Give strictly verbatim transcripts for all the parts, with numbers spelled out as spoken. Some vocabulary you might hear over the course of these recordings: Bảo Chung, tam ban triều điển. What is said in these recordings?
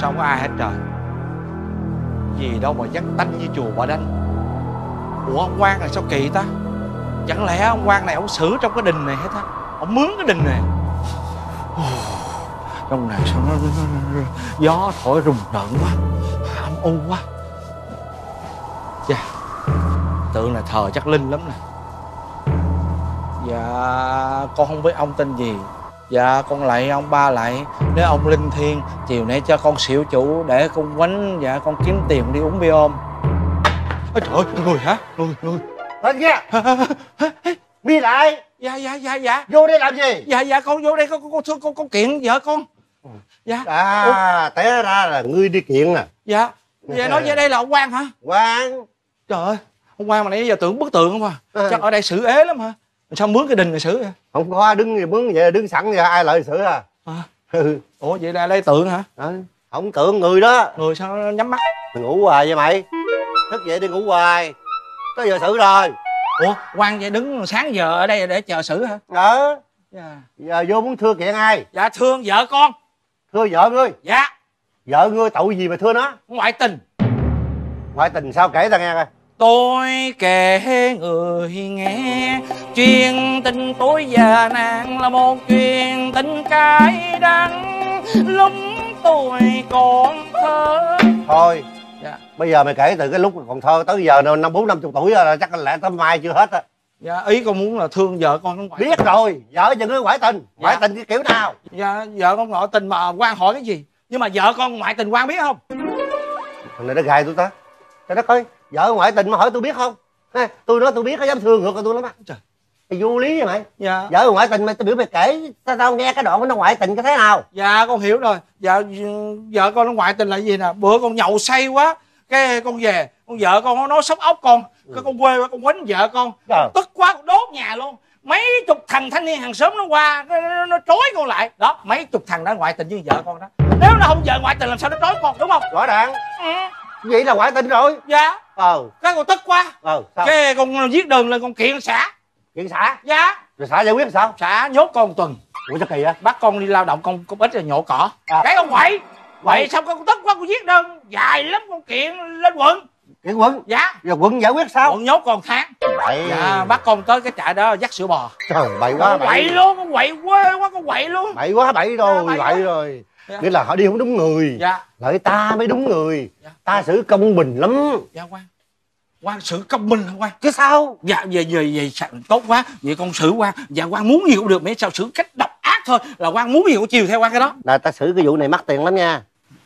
sao không có ai hết trời. Gì đâu mà dắt tanh như chùa Bà Đanh. Ủa ông quan là sao kỳ ta? Chẳng lẽ ông quan này ông xử trong cái đình này hết á? Ông mướn cái đình này. Trong này sao nó, nó, nó, nó gió thổi rùng rợn quá, âm u quá. Chà, tượng này thờ chắc linh lắm nè. Dạ con không biết ông tên gì. Dạ con Lạy, ông Ba Lạy. Nếu ông linh thiêng chiều nay cho con xỉu chủ để con quánh. Dạ con kiếm tiền đi uống bia ôm. Ôi trời ơi, người hả? Người, người Lên kia. Đi lại. Dạ dạ dạ dạ. Vô đây làm gì? Dạ dạ con vô đây con con con, con, con kiện vợ con. Dạ. À, ủa? Té ra là ngươi đi kiện à? Dạ. Vậy nói về đây là ông quan hả? Quan. Trời ơi, ông quan mà nãy giờ tưởng bức tượng không à? À. Chắc ở đây xử ế lắm hả? Sao mướn cái đình này xử vậy? Không có, đứng mướn vậy đứng sẵn vậy ai lợi xử à? À. Ừ. Ủa vậy là đây tượng hả? À. Không tượng người đó. Người sao nó nhắm mắt? Mày ngủ hoài vậy mày? Thức dậy đi ngủ hoài. Tới giờ xử rồi. Ủa, quan vậy đứng sáng giờ ở đây để chờ xử hả? Ờ. À. Dạ. Giờ vô muốn thưa kiện ai? Dạ thương vợ con. Thưa vợ ngươi? Dạ. Vợ ngươi tội gì mà thưa nó? Ngoại tình. Ngoại tình sao kể ta nghe coi. Tôi kể người nghe chuyện tình tối già nàng là một chuyện tình cay đắng lúc tôi còn thơ. Thôi dạ. Bây giờ mày kể từ cái lúc còn thơ tới giờ năm bốn năm chục tuổi rồi, chắc là tới mai chưa hết á. Dạ ý con muốn là thương vợ con. Biết tình. Rồi vợ chừng nó ngoại tình. Ngoại dạ. Tình cái kiểu nào? Dạ vợ con ngoại tình mà quan hỏi cái gì? Nhưng mà vợ con ngoại tình quan biết không? Thằng này nó gài tôi ta. Trời đất ơi, vợ ngoại tình mà hỏi tôi biết không? Ha, tôi nói tôi biết, nó dám thương ngược tôi lắm á. Trời, mày vô lý vậy mày. Dạ. Vợ ngoại tình mà tôi biểu mày kể sao tao nghe cái đoạn của nó ngoại tình cái thế nào? Dạ con hiểu rồi. Dạ vợ con nó ngoại tình là gì nè? Bữa con nhậu say quá, cái con về, con vợ con nó nói sốc ốc con, ừ. Cái con quê qua con quánh vợ con, dạ. Tức quá con đốt nhà luôn. Mấy chục thằng thanh niên hàng xóm nó qua, nó, nó, nó trói con lại. Đó, mấy chục thằng đã ngoại tình với vợ con đó. Nếu nó không vợ ngoại tình làm sao nó trói con, đúng không? Rõ ràng. Ừ. Vậy là ngoại tình rồi. Dạ. Ờ cái con tức quá. Ờ sao? Cái con viết đơn lên con kiện xã. Kiện xã? Dạ. Rồi xã giải quyết sao? Xã nhốt con một tuần. Ủa chắc kỳ á. Bắt con đi lao động con con ít là nhổ cỏ à. Cái con quậy. Quậy xong con tức quá con viết đơn dài lắm con kiện lên quận. Kiện quận? Dạ. Rồi quận giải quyết sao? Quận nhốt con tháng. Bậy. Dạ bắt con tới cái trại đó dắt sữa bò. Trời bậy quá. Con quậy luôn, con quậy quê quá con quậy luôn. Bậy quá bậy rồi, bậy, bậy rồi. Dạ. Nghĩa là họ đi không đúng người. Dạ. Lợi ta mới đúng người. Dạ. Ta xử công bình lắm. Dạ quan. Quan xử công bình hả quan? Chứ sao? Dạ về về về tốt quá. Vậy con xử quan. Dạ quan muốn gì cũng được, miễn sao xử cách độc ác thôi. Là quan muốn gì cũng chiều theo quan cái đó. Là ta xử cái vụ này mắc tiền lắm nha.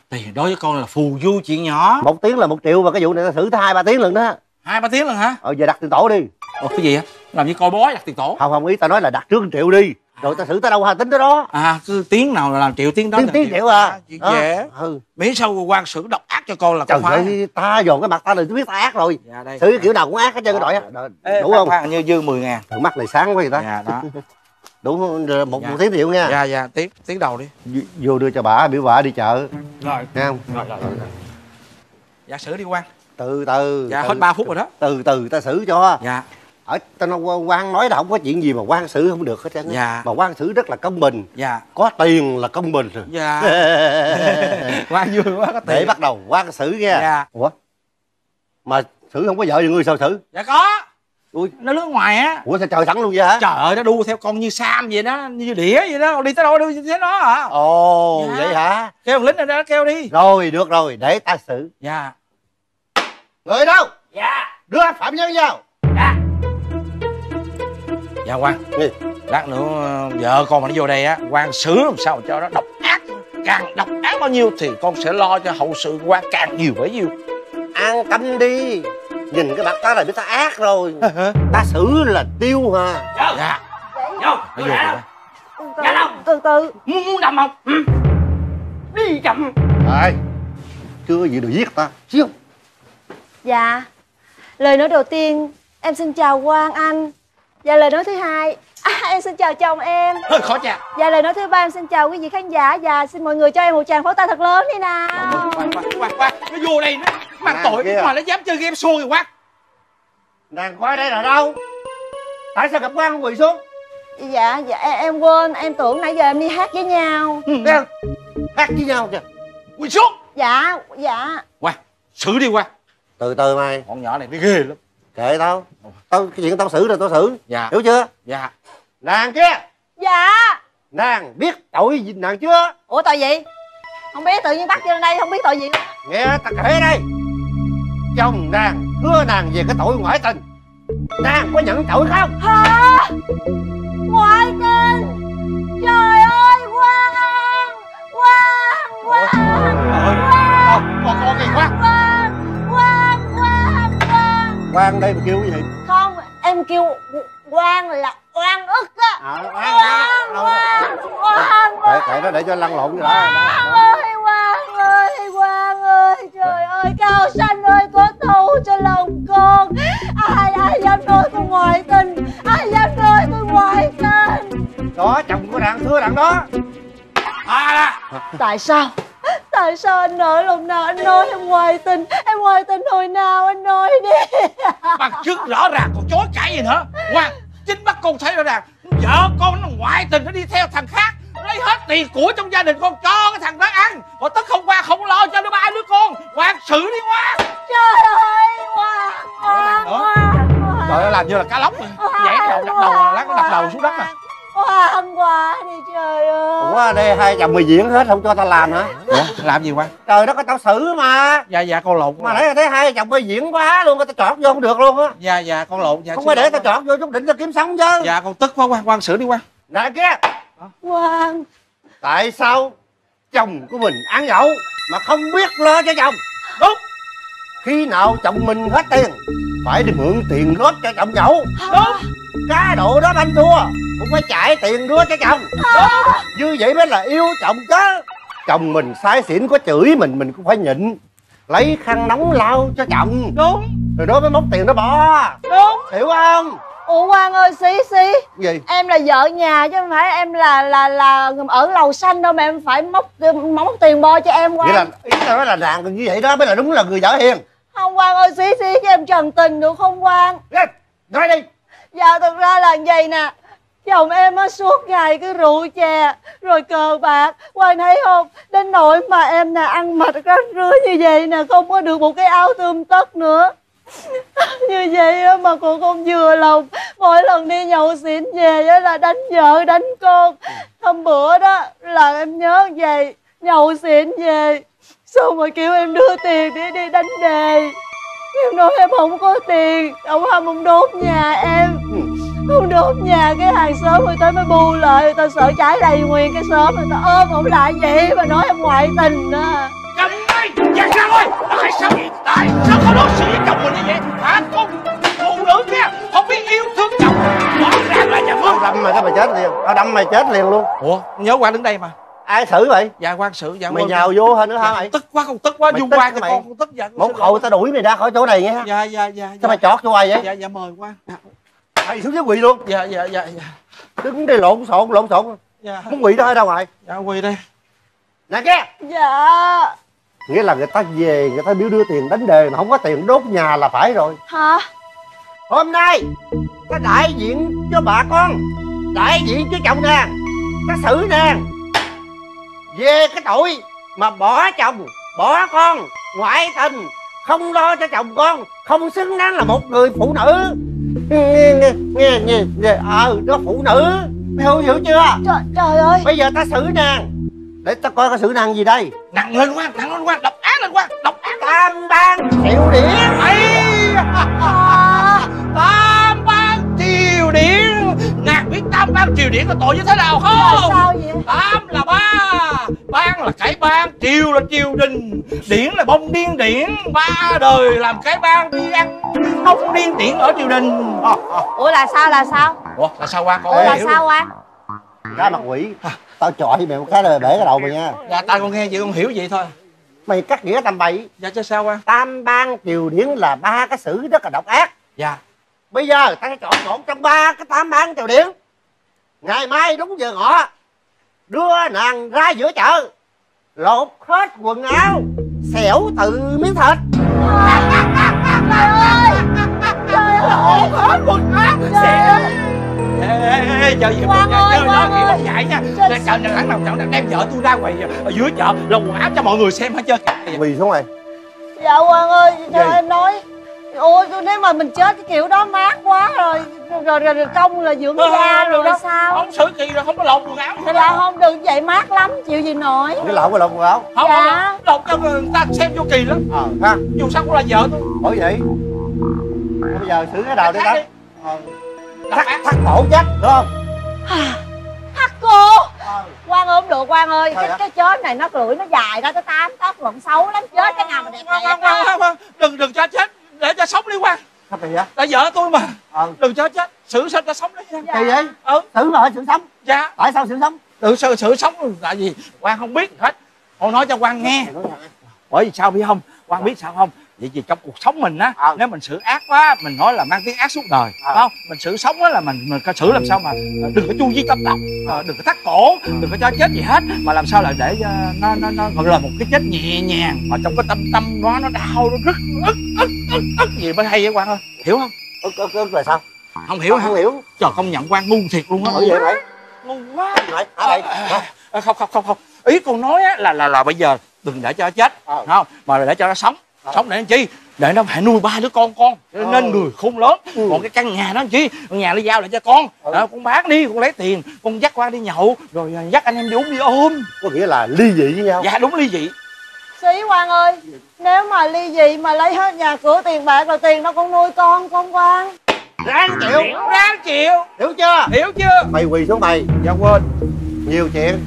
Tiền đối với con là phù du chuyện nhỏ. Một tiếng là một triệu và cái vụ này ta xử tới hai ba tiếng lần đó. Hai ba tiếng lần hả? Ờ giờ đặt tiền tổ đi. Ủa cái gì á? Làm như coi bói đặt tiền tổ. Không không ý ta nói là đặt trước một triệu đi. Rồi ta xử tới đâu ha tính tới đó. À cứ tiếng nào là làm triệu tiếng đó. Tiếng tiếng triệu, triệu à. Chuyện dễ. Ừ. Miễn sao quan xử độc ác cho con là con phải. Trời ơi, ta dồn cái mặt ta là tôi biết ta ác rồi. Dạ, đây, xử cái kiểu nào cũng ác hết trơn cái đội á. Đủ không? Khoan như dư mười ngàn. Thử mắt này sáng quá vậy ta. Dạ đó. Đủ một, một, dạ. Một tiếng triệu nha. Dạ dạ, tiếng tiếng đầu đi. Vô đưa cho bà, biểu bà đi chợ. Rồi. Nghe không? Rồi rồi. Dạ xử đi quan. Từ từ. Dạ từ, hết ba phút rồi đó. Từ từ ta xử cho. Dạ. Ở tao nói quan nói là không có chuyện gì mà quan xử không được hết trơn á. Dạ. Mà quan xử rất là công bình. Dạ. Có tiền là công bình rồi. Dạ. Quan vui quá có tiền. Để bắt đầu quan xử nha. Dạ. Ủa? Mà xử không có vợ thì ngươi sao xử? Dạ có. Ui. Nó lướt ngoài á. Ủa sao trời sẵn luôn vậy hả? Trời ơi nó đu theo con như sam vậy đó, như đĩa vậy đó, đi tới đâu đi thế đó hả? Ồ, dạ. Vậy hả? Kêu thằng lính này nó kêu đi. Rồi được rồi, để ta xử. Dạ. Người đâu? Dạ. Đưa phạm nhân vào. Dạ. Dạ quan, lát nữa vợ con mà nó vô đây á, quan xử làm sao cho nó độc ác. Càng độc ác bao nhiêu thì con sẽ lo cho hậu sự quan càng nhiều bấy nhiêu. An tâm đi, nhìn cái mặt ta là biết ta ác rồi. Ta xử là tiêu hòa. Dạ. Vô, vô dạ đâu. Từ từ. Muốn muốn đâm không? Ừ. Đi chậm. Ai? Chưa gì được giết ta. Xíu. Dạ. Lời nói đầu tiên em xin chào quan anh. Dạ lời nói thứ hai à, em xin chào chồng em. Hơi khó chà. Dạ lời nói thứ ba em xin chào quý vị khán giả. Dạ xin mọi người cho em một tràng pháo tay thật lớn đi nào. Khoan khoan khoan khoan. Nó vô đây nó mang tội mà nó dám chơi game xô rồi quát. Nàng khoai đây là đâu? Tại sao gặp quan không quỳ xuống? Dạ dạ em, em quên. Em tưởng nãy giờ em đi hát với nhau. Ừ. Thấy không? Hát với nhau kìa. Quỳ xuống. Dạ, dạ. Qua, xử đi qua. Từ từ mày. Con nhỏ này nó ghê lắm. Kệ tao, tao cái chuyện tao xử rồi tao xử. Dạ. Hiểu chưa? Dạ. Nàng kia. Dạ. Nàng biết tội gì nàng chưa? Ủa tội gì? Không biết, tự nhiên bắt vô đây không biết tội gì. Nghe ta kể đây. Chồng nàng thưa nàng về cái tội ngoại tình. Nàng có nhận tội không? Hả? Ngoại tình? Trời ơi, Quang An, Quang, Quang, Quang, con con nghe quá. Quang, Quang, Quang, Quang. Quang đây mà kêu cái gì? Không, em kêu Quang là oan ức á. À, oan, oan, oan, oan, oan. Kệ nó để cho lăn lộn vậy đó. Quang ơi, Quang ơi, Quang ơi, trời ơi, Cao Xanh ơi, có thù cho lòng con. Ai ai dám nói tôi ngoại tình, ai dám nói tôi ngoại tình. Đó, chồng của đàn thưa đàn đó. À, đó. Tại sao? Tại sao anh nỡ lòng nào anh nói em ngoại tình? Em ngoại tình hồi nào anh nói đi. Bằng chứng rõ ràng còn chối cãi gì nữa. Qua, chính mắt con thấy rõ ràng. Vợ con nó ngoại tình, nó đi theo thằng khác, lấy hết tiền của trong gia đình con cho cái thằng đó ăn. Còn tức không qua không lo cho đứa ba đứa con. Qua xử đi qua. Trời ơi, qua, qua, qua. Trời ơi, làm như là cá lóc mà. Nhảy đầu đập đầu, lát nó đập đầu xuống đất à. Quang quá đi trời ơi. Ủa đây hai chồng mày diễn hết không cho tao làm hả? Dạ, làm gì Quang? Trời đất ơi tao xử mà. Dạ dạ con lộn. Mà nãy thấy hai chồng mày diễn quá luôn, tao chọt vô không được luôn á. Dạ dạ con lộn. Dạ, không phải để tao chọt vô chút đỉnh tao kiếm sống chứ. Dạ con tức quá Quang, Quang xử đi Quang. Nè kia Quang. Tại sao chồng của mình ăn nhậu mà không biết lo cho chồng? Đúng. Khi nào chồng mình hết tiền phải đi mượn tiền góp cho chồng nhậu. Đúng. Cá độ đó anh thua cũng phải chạy tiền đưa cho chồng. Đúng. Như vậy mới là yêu chồng chứ. Chồng mình sai xỉn có chửi mình, mình cũng phải nhịn, lấy khăn nóng lau cho chồng. Đúng. Rồi đó mới móc tiền nó bỏ. Đúng. Hiểu không? Ủa Quang ơi, xí xí gì? Em là vợ nhà chứ không phải em là là là ở lầu xanh đâu mà em phải móc móc tiền bo cho em Quang. Nghĩa là ý là nói là nàng như vậy đó mới là đúng là người vợ hiền. Không Quang ơi, xí xí cho em trần tình được không Quang? Nói đi. Dạ thật ra là vậy nè, chồng em á suốt ngày cứ rượu chè rồi cờ bạc, Quang thấy không? Đến nỗi mà em nè ăn mặc rách rưới như vậy nè, không có được một cái áo tươm tất nữa. Như vậy á mà còn không vừa lòng, mỗi lần đi nhậu xỉn về á là đánh vợ đánh con. Hôm bữa đó là em nhớ vậy, nhậu xỉn về xong rồi kêu em đưa tiền để đi đánh đề. Em nói em không có tiền, ông Hâm không đốt nhà em. Không đốt nhà cái hàng xóm người ta mới bu lại, người ta sợ cháy đầy nguyên cái xóm, người ta ôm ổng lại vậy mà nói em ngoại tình à. Cầm tay, dàn ra thôi. Tại sao vậy? Tại sao có đối xử với chồng mình như vậy? Hả con phụ nữ kia, không biết yêu thương chồng. Rõ ràng là nhà con. Tao đâm mày, tao mày chết liền. Tao đâm mày chết liền luôn. Ủa, nhớ Quang đứng đây mà. Ai xử vậy? Dạ Quang xử. Dạ mày nhào vô hơn nữa hả mày? Tức quá, không tức quá, dung Quang cho con, con tức giận. Một hồi tao đuổi mày ra khỏi chỗ này nha. Dạ dạ dạ. Sao mày chót vô hoài vậy? Dạ dạ mời Quang. Mày xuống với quỳ luôn. Dạ dạ dạ dạ. Đứng đây lộn xộn lộn xộn. Dạ. Muốn quỳ đó hay đâu mày? Dạ quỳ đây. Nè kia. Dạ. Nghĩa là người ta về người ta biểu đưa tiền đánh đề mà không có tiền đốt nhà là phải rồi. Hả? Hôm nay ta đại diện cho bà con, đại diện cho chồng nàng, ta xử nàng về cái tội mà bỏ chồng, bỏ con, ngoại tình, không lo cho chồng con, không xứng đáng là một người phụ nữ. Nghe nghe nghe nghe, nghe. Ờ, nó phụ nữ, mày hiểu, hiểu chưa? Trời, trời ơi. Bây giờ ta xử nàng, để ta coi có xử nàng gì đây. Nặng lên quá, nặng lên quá, độc ác lên quá, độc ác. Tam ban triệu điển. Ấy, tam ban triệu điển. Nàng biết tam ban triệu điển là tội như thế nào không? Sao vậy? Tam là ba. Ban là cái ban, triều là triều đình, điển là bông điên điển. Ba đời làm cái ban đi ăn không điên điển ở triều đình. À, à. Ủa là sao là sao? Ủa là sao Quang? Ủa là sao Quang? Cái mặt quỷ, tao chọi mày một cái rồi bể cái đầu mày nha. Dạ tao con nghe vậy con hiểu vậy thôi. Mày cắt nghĩa tầm bậy. Dạ chứ sao Quang? Tam ban triều điển là ba cái xử rất là độc ác. Dạ. Bây giờ tao sẽ chọn một trong ba cái tam ban triều điển. Ngày mai đúng giờ ngọ, đưa nàng ra giữa chợ, lột hết quần áo, xẻo từ miếng thịt. Trời ơi, trời ơi, lột hết quần áo, xẻo. Ê, chờ gì Quang ơi, Quang ơi, bóng dạy nha. Chờ nàng, nào, chồng nàng đem vợ tôi ra ngoài giữa chợ, lột quần áo cho mọi người xem hết trơn. Mì xuống này. Dạ Quang ơi, sao em nói. Ôi nếu mà mình chết cái kiểu đó mát quá rồi. Rồi rồi, rồi công là dưỡng da à, rồi, rồi sao. Không xử kỳ rồi không có lột quần áo. Thì là không được vậy mát lắm, chịu gì nổi. Cái lộn mà lột quần áo. Không, dạ. Lột cho người ta xem vô kỳ lắm. Ờ ha. Dù sao cũng là vợ tôi. Bởi vậy bây giờ xử cái đầu đi đó. Thắt thắt cổ chắc đúng không? Thắt cô à. Quang ơi không được Quang ơi. Cái, cái chết này nó lưỡi nó dài ra tới tám tóc lộn xấu lắm. Chết cái nào mà đẹp đẹp không. Đừng đừng cho chết. Để cho sống đi Quang. Sao kỳ vậy? Tại vợ tôi mà. Ừ. Đừng cho chết. Xử sao cho sống đi. Dạ. Kỳ vậy? Ừ. Xử là phải xử sống. Dạ. Tại sao xử sống? Tự sự xử sống tại vì Quang không biết hết. Họ nói cho Quang nghe. Bởi vì sao biết không? Quang biết sao không? Vậy vì trong cuộc sống mình á, ừ. Nếu mình xử ác quá, mình nói là mang tiếng ác suốt đời, ừ. Không? Mình xử sống á là mình mình xử làm sao mà đừng có chu di tâm tộc, đừng có thắt cổ, đừng có cho chết gì hết, mà làm sao là để nó nó nó gọi là một cái chết nhẹ nhàng mà trong cái tâm tâm nó nó đau nó rất ức ức ức ức gì mới hay vậy Quang ơi, hiểu không? Ức ức ức là sao? Không hiểu hả? Không hiểu. Trời công nhận Quang ngu thiệt luôn á. Ngu vậy vậy? Ngu quá. Này, ở đây. Không không không không. Ý con nói á là là là bây giờ đừng để cho nó chết, không? Mà để cho nó sống. Sống để làm chi? Để nó phải nuôi ba đứa con con nên người khôn lớn. Ừ. Còn cái căn nhà nó làm chi? Nhà nó giao lại cho con. Ừ. À, con bán đi, con lấy tiền, con dắt qua đi nhậu, rồi dắt anh em đi uống đi ôm. Có nghĩa là ly dị với nhau. Dạ đúng ly dị. Sĩ Quang ơi, nếu mà ly dị mà lấy hết nhà cửa tiền bạc rồi tiền nó con nuôi con con Quang. Ráng chịu, ráng chịu. Hiểu chưa? Hiểu chưa? Mày quỳ xuống mày, đừng quên nhiều chuyện.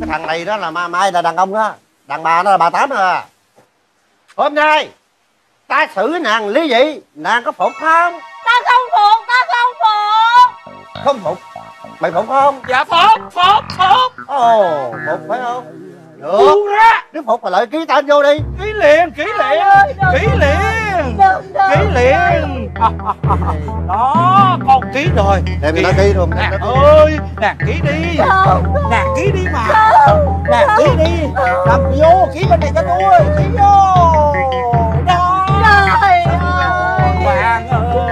Cái thằng này đó là mai là đàn ông đó, đàn bà nó là bà tám à. Hôm nay ta xử nàng lý dị, nàng có phục không? Ta không phục, ta không phục. Không phục? Mày phục không? Dạ phục, phục, phục. Ồ, phục phải không? Được. Nếu phục mà lại ký tên vô đi. Ký liền, ký liền, ký liền, ký liền. Đó, con ký rồi. Để mình đã ký rồi. Nàng ơi, nàng ký đi. Nàng ký đi mà. Nàng ký đi. Đập vô, ký bên này cho tôi. Ký vô. Quang ơi,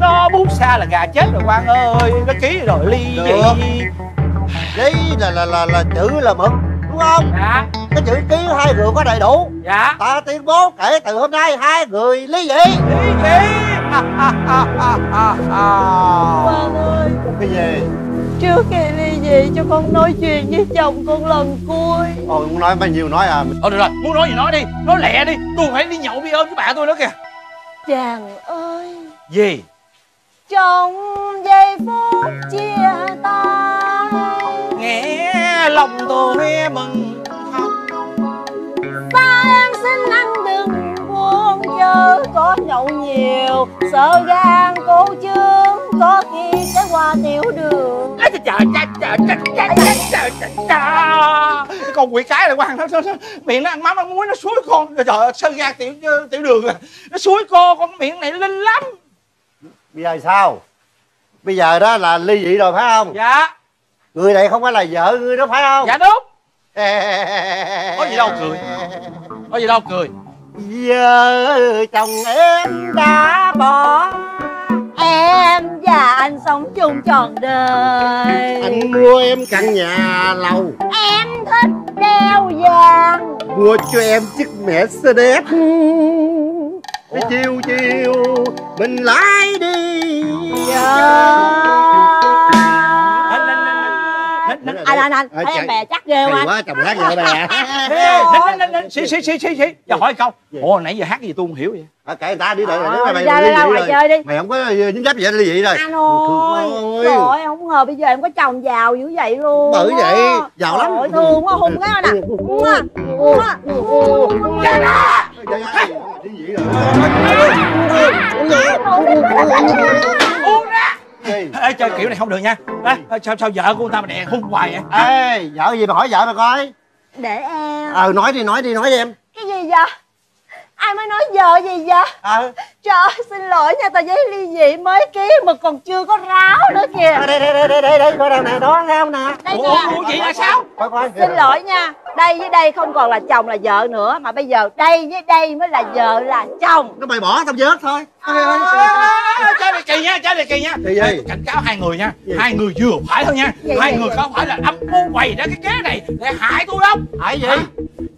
nó bút xa là gà chết rồi Quang ơi, nó ký rồi ly dị. Đấy là là là là chữ là mực đúng không? Dạ. Cái chữ ký hai người có đầy đủ. Dạ. Ta tuyên bố kể từ hôm nay hai người ly dị. Ly dị. Quang ơi. Cái gì? Trước khi ly dị cho con nói chuyện với chồng con lần cuối. Ôi muốn nói bao nhiêu nói à? Thôi được rồi, muốn nói gì nói đi, nói lẹ đi. Tôi phải đi nhậu đi ôm với bà tôi nữa kìa. Chàng ơi. Gì? Trong giây phút chia tay, nghe lòng tôi mừng thầm. Sao em xin anh đừng buông chớ có nhậu nhiều, sợ gan cô chương có khi sẽ qua tiểu đường. Trời trời trời trời trời trời trời trời trời. Con quỷ cái này Quang nó, nó, nó miệng nó ăn mắm ăn muối nó suối con. Trời ơi sơn ga tiểu tiểu đường à. Nó suối cô con miệng này linh lắm. Bây giờ sao? Bây giờ đó là ly dị rồi phải không? Dạ. Người này không phải là vợ người đó phải không? Dạ đúng. Có gì đâu cười. Có gì đâu cười. Vợ chồng em đã bỏ, em và anh sống chung trọn đời. Anh mua em căn nhà lầu, em thích đeo vàng, mua cho em chiếc Mercedes. Để chiều chiều mình lái đi. Anh anh anh thấy em bè chắc ghê quá. Quá chồng hát vậy bè. Xí xí xí xí xí. Giờ hỏi câu. Ủa nãy giờ hát gì tôi không hiểu vậy. Ở kệ người ta đi đợi mày mày chơi đi. Mày không có dính dấp vậy là vậy rồi. Anh ơi. Trời ơi không ngờ bây giờ em có chồng giàu dữ vậy luôn. Bởi vậy giàu lắm. Trời thương quá hung cái nè. Ê chơi kiểu này không được nha. Ê sao sao vợ của người ta mà đè hung hoài vậy? Ê vợ gì mà hỏi vợ mà coi. Để em. Ờ nói đi nói đi nói đi em. Cái gì vậy? Ai mới nói vợ gì vậy? Ờ trời xin lỗi nha tờ giấy ly dị mới ký mà còn chưa có ráo nữa kìa. Đây đây đây đây đây đây coi đâu nè đó ráo nè. Đây nè. Gì là sao? Xin lỗi nha. Đây với đây không còn là chồng là vợ nữa mà bây giờ đây với đây mới là vợ là chồng. Nó mày bỏ tao vớt thôi. Chơi này kỳ nha, chơi này kỳ nha. Tôi cảnh cáo hai người nha, hai người vừa phải thôi nha. Hai người không phải là âm mưu bày ra cái kế này để hại tôi đâu. Hại gì?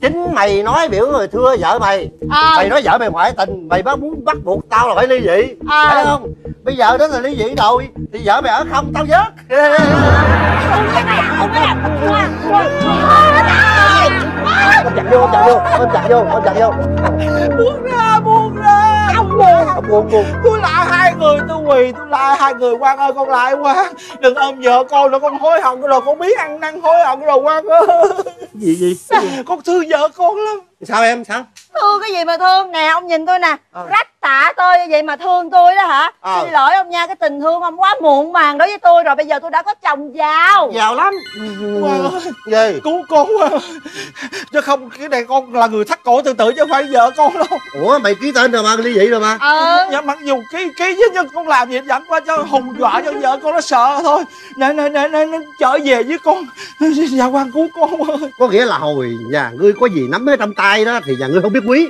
Chính mày nói biểu người thưa vợ mày à. Mày nói vợ mày ngoại tình, mày bắt muốn bắt buộc tao là phải ly dị à. Phải không? Bây giờ đó là ly dị rồi thì vợ mày ở không tao vớt. Ôm chặt vô, ôm chặt vô, ôm chặt vô, ôm chặt vô. Buông ra, buông ra. Không buông, không buông, buông. Tôi la hai người, tôi quỳ, tôi la hai người. Quang ơi, con lại quá. Đừng ôm vợ con nữa, con hối hận rồi, con biết ăn năn hối hận rồi Quang ơi. Gì gì? Con thương vợ con lắm. Sao em, sao? Thương cái gì mà thương? Nè, ông nhìn tôi nè à. Rách tả tôi như vậy mà thương tôi đó hả? À. Xin lỗi ông nha, cái tình thương ông quá muộn màng đối với tôi rồi. Bây giờ tôi đã có chồng giàu. Giàu lắm. Gì? Cứu con quá. Chứ không, cái này con là người thắt cổ tự tử chứ không phải vợ con đâu. Ủa, mày ký tên rồi mà, ly dị rồi mà. Ờ à. Mặc dù ký, ký với nhưng con làm gì dẫn qua cho hùng dọa cho vợ con nó sợ thôi. Nè, nè, nè, nè, trở về với con. Dạ Quang cứu con ơi. Có nghĩa là hồi nhà ngươi có gì nắm ở trong tay đó thì nhà ngươi không biết quý,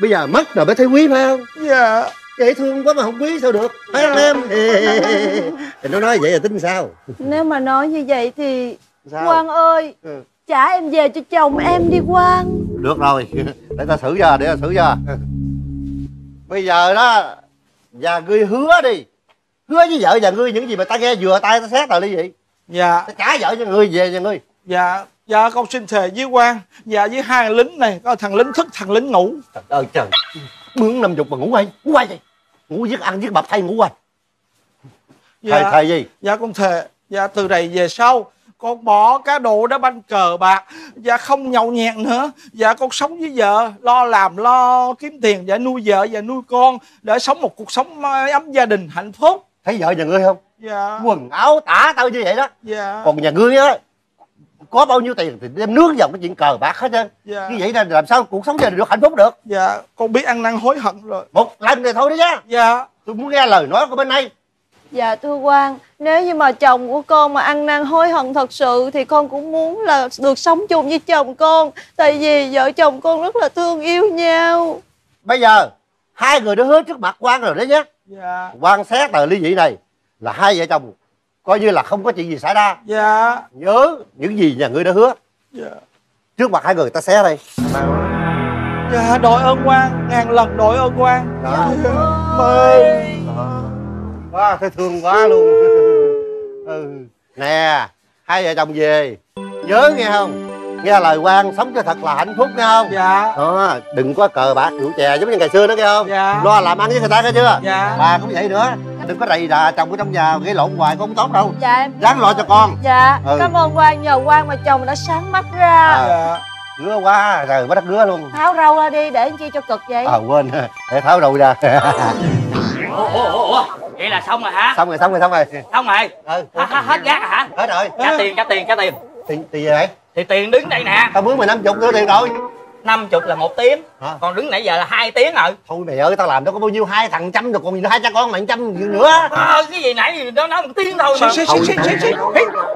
bây giờ mất rồi mới thấy quý phải không? Dạ dễ thương quá mà không quý sao được phải không em? Thì nó nói vậy là tính sao? Nếu mà nói như vậy thì sao? Quang ơi ừ. Trả em về cho chồng em đi Quang. Được rồi, để ta thử giờ, để ta thử giờ. Bây giờ đó nhà ngươi hứa đi, hứa với vợ nhà ngươi những gì mà ta nghe vừa tay ta xét rồi đi vậy. Dạ ta trả vợ cho ngươi về nhà ngươi. Dạ. Dạ con xin thề với Quang và với hai lính này, có thằng lính thức thằng lính ngủ. Trời ơi trời, bướng năm chục mà ngủ ai? Ngủ ai vậy? Ngủ giết ăn giết bập thay ngủ ai? Dạ, thề thề gì? Dạ con thề, dạ từ này về sau con bỏ cá độ đá banh cờ bạc, dạ không nhậu nhẹt nữa. Dạ con sống với vợ, lo làm lo kiếm tiền để nuôi vợ và nuôi con, để sống một cuộc sống ấm gia đình hạnh phúc. Thấy vợ nhà ngươi không? Dạ. Quần áo tả tao như vậy đó. Dạ. Còn nhà ngươi á, có bao nhiêu tiền thì đem nước vào cái chuyện cờ bạc hết trơn. Dạ. Như vậy là làm sao cuộc sống gia đình được hạnh phúc được. Dạ con biết ăn năn hối hận rồi. Một lần này thôi đó nhá. Dạ tôi muốn nghe lời nói của bên đây. Dạ thưa Quang, nếu như mà chồng của con mà ăn năn hối hận thật sự thì con cũng muốn là được sống chung với chồng con, tại vì vợ chồng con rất là thương yêu nhau. Bây giờ hai người đã hứa trước mặt Quang rồi đó nhé. Dạ. Quang xét là ly dị này là hai vợ chồng coi như là không có chuyện gì xảy ra. Dạ. Nhớ những gì nhà ngươi đã hứa. Dạ. Trước mặt hai người ta xé đây. Dạ đội ơn Quang, ngàn lần đội ơn Quang. Dạ. Dạ. Ơi. Quá thấy thương quá luôn. Ừ. Nè hai vợ chồng về, nhớ nghe không, nghe lời Quang, sống cho thật là hạnh phúc nghe không? Dạ. Đó, đừng có cờ bạc rượu chè giống như ngày xưa nữa nghe không? Dạ. Lo làm ăn với người ta nghe chưa? Dạ. Bà cũng vậy nữa, đừng có rầy rà chồng ở trong nhà gây lộn hoài cũng không tốt đâu. Dạ em ráng lo cho con. Dạ. Ừ. Cảm ơn Quang, nhờ Quang mà chồng đã sáng mắt ra. À, dạ. Ngứa quá rồi bắt ngứa luôn. Tháo râu ra đi để chi cho cực vậy. À quên, để tháo râu ra. Ủa, ủa, ủa, vậy là xong rồi hả? Xong rồi, xong rồi, xong rồi. Xong rồi. Ừ. Hết gác hả? Hết rồi. Trả tiền, trả tiền, trả tiền. Tiền tiền gì vậy? Thì tiền đứng đây nè. Tao mướn mày năm chục nữa tiền rồi. Năm chục là một tiếng hả? Còn đứng nãy giờ là hai tiếng rồi. Thôi mày ơi, tao làm đâu có bao nhiêu, hai thằng trăm rồi còn gì nữa, hai cha con mày trăm nữa. Ờ, cái gì nãy thì nó nói một tiếng thôi mà. Xí xí xí xí xí.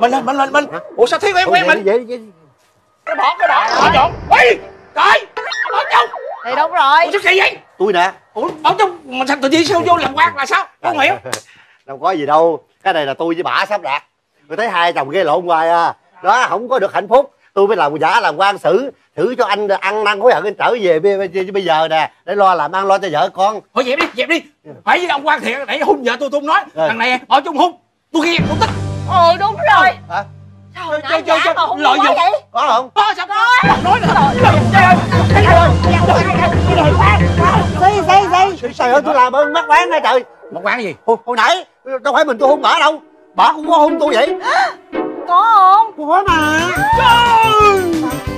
Mình lên, mình lên, mình. Ủa sao thiếu em quen mình? Cái bỏ, cái bỏ, cái trộn. Ê, coi, Bảo Chung. Thì đúng rồi. Ủa sao kỳ vậy? Tôi nè. Ủa Bảo Chung, mà sao tự nhiên sao vô làm quạt là sao? Không hiểu. Đâu có gì đâu, cái này là tôi với bả sắp đặt. Tôi thấy hai chồng gây lộn hoài à. Đó, không có được hạnh phúc. Tôi mới làm giả làm quan xử thử cho anh ăn năn hối hận, anh trở về bây giờ nè để lo làm ăn lo cho vợ con. Thôi dẹp đi, dẹp đi. Phải với ông Quang thiệt để hung vợ tôi tôi không nói. Ừ. Thằng này Bảo Chung hung, tôi ghen cũng tức. Ờ đúng rồi. Hả? Sao nãy chơi chơi chơi lợi dụng vậy? Có không? Có sao có? Nói là lợi dụng chơi. Trời ơi, trời ơi, ơi, tôi làm ơn mắc quán hả trời? Mắc quán cái gì? Hồi nãy đâu phải mình tôi hung bả đâu, bả cũng có hung tôi vậy. Có không? Có mà. Trời.